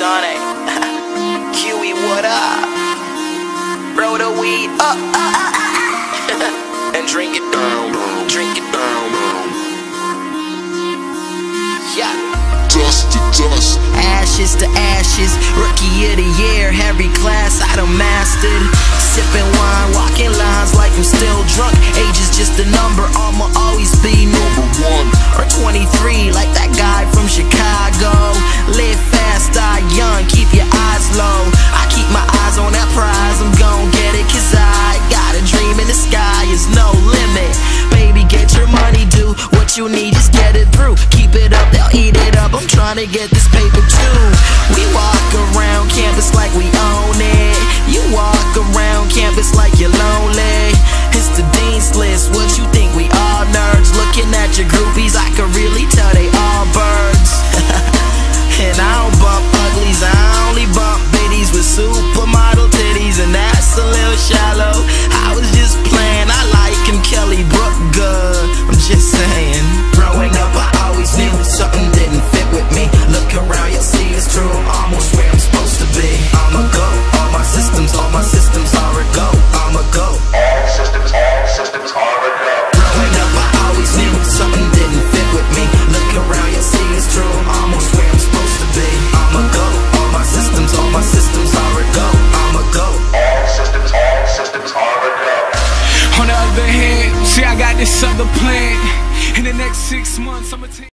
Sonic. Kiwi, what up? Roll the weed up, and drink it down, drink it down. Yeah. Dust to dust, ashes to ashes. Rookie of the year, every class I done mastered. Sipping wine, walking lines like I'm still drunk. Age is just a number, I'ma always be number one or 23, like that guy from Chicago. Live fast, die young, keep your eyes low. I keep my eyes on that prize, I'm gon' get it, cause I got a dream in the sky, it's no limit. Baby, get your money, do what you need, just get it through. Keep it up, they'll eat it up, I'm trying to get this paper too. We walk around campus like we own it. You walk around campus like you're lonely. It's the dean's list, what you think, we all nerds. Looking at your groupies, I could really tell they all birds. And I don't bump uglies, I only bump biddies with supermodel titties. And that's a little shallow, I was just playing. I like him, Kelly Brook good, I'm just saying. Growing up I always knew something didn't fit with me. Look around, you'll see it's true, I'm almost where I'm supposed to be. I'ma go, all my systems are a go. I'ma go, all systems are a go. Growing up I always knew something didn't fit with me. Look around, you'll see it's true, I'm almost where I'm supposed to be. I'ma go, all my systems are a go. I'ma go, all systems are a go. On the other hand, see I got this other plan. In the next 6 months I'ma take